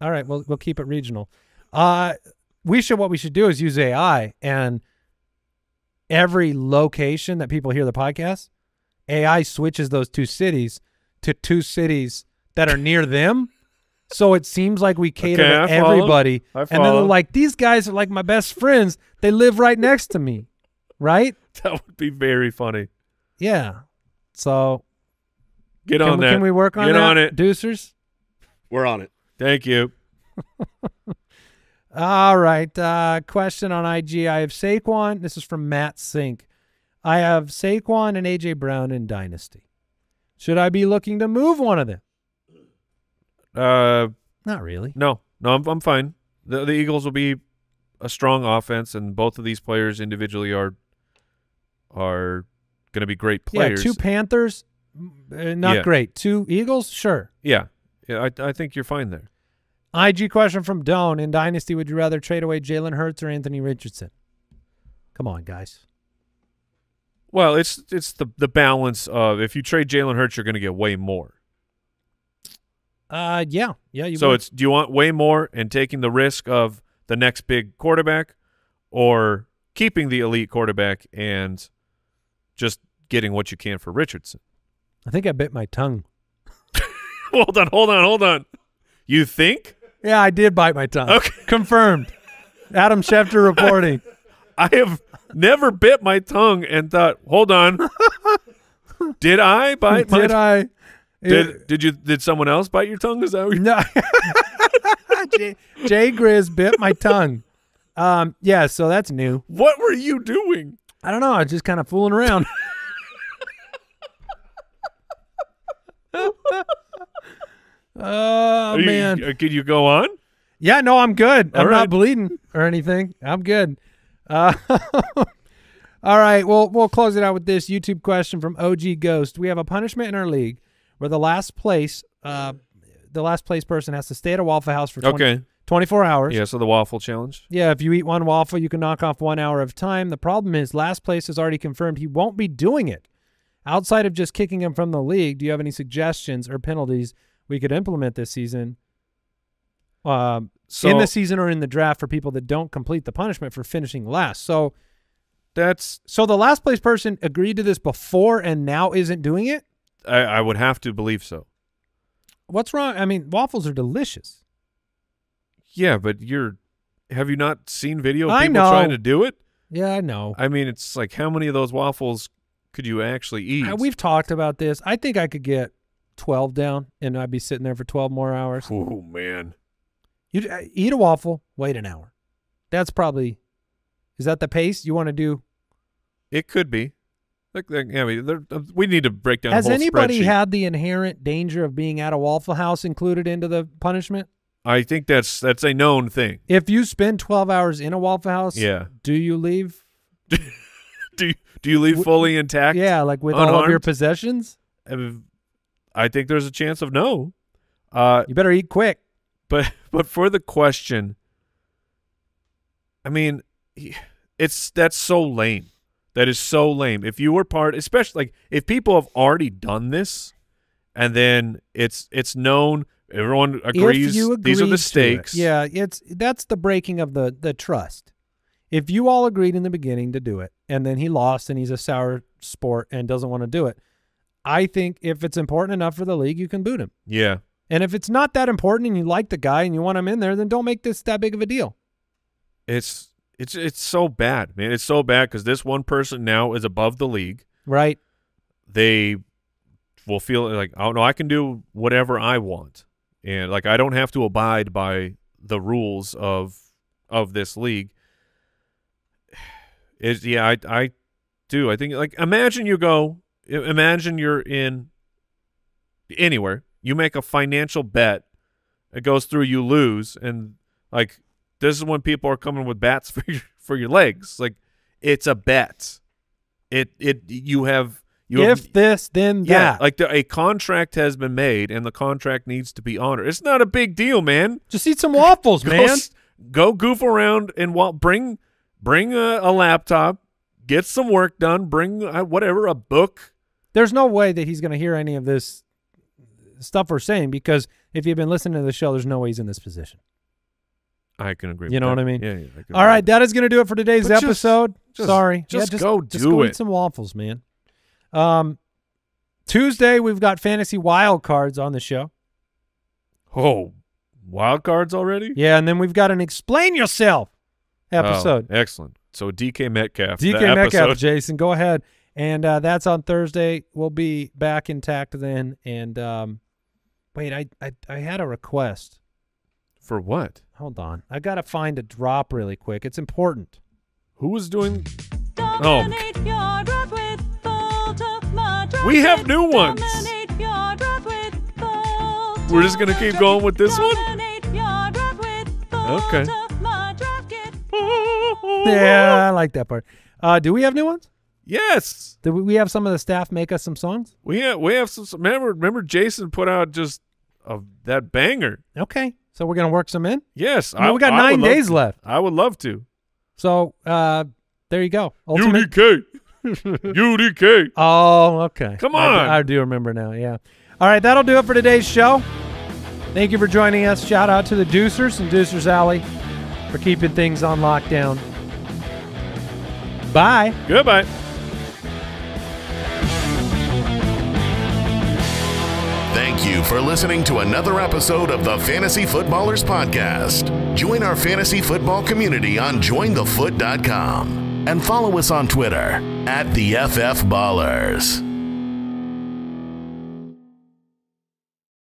all right, we'll we'll keep it regional. Uh, we should what we should do is use A I and every location that people hear the podcast, A I switches those two cities to two cities that are near them. So it seems like we cater okay, to everybody. And then they're like, these guys are like my best friends. They live right next to me. Right? That would be very funny. Yeah. So get on that. Can we work on that? Get on it. Producers? We're on it. Thank you. All right. Uh, question on I G. I have Saquon. This is from Matt Sink. I have Saquon and A J Brown in Dynasty. Should I be looking to move one of them? Uh, not really. No, no, I'm I'm fine. The the Eagles will be a strong offense, and both of these players individually are are going to be great players. Yeah, two Panthers, uh, not yeah. great. Two Eagles, sure. Yeah, yeah. I I think you're fine there. I G question from Doan in Dynasty: would you rather trade away Jalen Hurts or Anthony Richardson? Come on, guys. Well, it's it's the the balance of if you trade Jalen Hurts, you're going to get way more. Uh, yeah. Yeah. You so would. It's, do you want way more and taking the risk of the next big quarterback or keeping the elite quarterback and just getting what you can for Richardson? I think I bit my tongue. Hold on, hold on, hold on. You think? Yeah, I did bite my tongue. Okay. Confirmed. Adam Schefter reporting. I have never bit my tongue and thought, hold on. Did I bite my tongue? Did I? Did did you did someone else bite your tongue? Is that what you're... No. Jay, Jay Grizz bit my tongue. Um, yeah, so that's new. What were you doing? I don't know. I was just kind of fooling around. Oh you, man! Uh, could you go on? Yeah, no, I'm good. All I'm right. not bleeding or anything. I'm good. Uh, all right, well, we'll close it out with this YouTube question from O G Ghost. We have a punishment in our league where the last place, uh, the last place person has to stay at a Waffle House for twenty, okay. twenty-four hours. Yeah, so the waffle challenge. Yeah, if you eat one waffle, you can knock off one hour of time. The problem is last place has already confirmed he won't be doing it. Outside of just kicking him from the league, do you have any suggestions or penalties we could implement this season, um, so, in the season or in the draft for people that don't complete the punishment for finishing last? So that's so the last place person agreed to this before and now isn't doing it? I, I would have to believe so. What's wrong? I mean, waffles are delicious. Yeah, but you're have you not seen video of people trying to do it? Yeah, I know. I mean, it's like how many of those waffles could you actually eat? I, we've talked about this. I think I could get twelve down, and I'd be sitting there for twelve more hours. Oh, man. You uh, eat a waffle, wait an hour. That's probably – is that the pace you want to do? It could be. Like, like, yeah, we, we need to break down. Has the whole anybody spreadsheet. Had the inherent danger of being at a Waffle House included into the punishment? I think that's that's a known thing. If you spend twelve hours in a Waffle House, yeah. do you leave? do you, do you leave fully intact? Yeah, like with unarmed? all of your possessions. I think there's a chance of no. Uh, you better eat quick. But but for the question, I mean, it's that's so lame. That is so lame. If you were part, especially like if people have already done this and then it's it's known Everyone agrees these are the stakes. It. Yeah, it's that's the breaking of the the trust. If you all agreed in the beginning to do it, and then he lost and he's a sour sport and doesn't want to do it, I think if it's important enough for the league, you can boot him. Yeah. And if it's not that important and you like the guy and you want him in there, then don't make this that big of a deal. It's it's it's so bad, man. It's so bad because this one person now is above the league. Right. They will feel like, oh, no, I can do whatever I want. And, like, I don't have to abide by the rules of of this league. It, yeah, I I do. I think, like, imagine you go, imagine you're in anywhere. You make a financial bet. It goes through, you lose. And, like, this is when people are coming with bats for your, for your legs. Like, it's a bet. It, it, you have... You if have, this, then yeah, that. Like the, a contract has been made, and the contract needs to be honored. It's not a big deal, man. Just eat some waffles, go, man. Go goof around and bring bring a, a laptop, get some work done, bring a, whatever, a book. There's no way that he's going to hear any of this stuff we're saying, because if you've been listening to the show, there's no way he's in this position. I can agree. You with know that. What I mean? Yeah. yeah I can All right, that, that is going to do it for today's but episode. Just, just, Sorry, just, yeah, just go do just go it. Eat some waffles, man. Um, Tuesday, we've got fantasy wild cards on the show. Oh, wild cards already? Yeah, and then we've got an Explain Yourself episode. Oh, excellent. So D K Metcalf. D K Metcalf, Jason, go ahead. And uh, that's on Thursday. We'll be back intact then. And um, wait, I, I, I had a request. For what? Hold on. I got to find a drop really quick. It's important. Who was doing? Dominate oh. your draft with We have new ones. We're just going to keep going with this one? Okay. Yeah, I like that part. Uh, do we have new ones? Yes. Did we have some of the staff make us some songs? We have, we have some. Remember, remember Jason put out just uh, that banger. Okay. So we're going to work some in? Yes. I mean, I, we got nine days to. left. I would love to. So uh, there you go. Ultimate. U D K. U D K. Oh, okay. Come on. I do, I do remember now, yeah. All right, that'll do it for today's show. Thank you for joining us. Shout out to the Deucers and Deucers Alley for keeping things on lockdown. Bye. Goodbye. Thank you for listening to another episode of the Fantasy Footballers Podcast. Join our fantasy football community on join the foot dot com. And follow us on Twitter at the F F Ballers.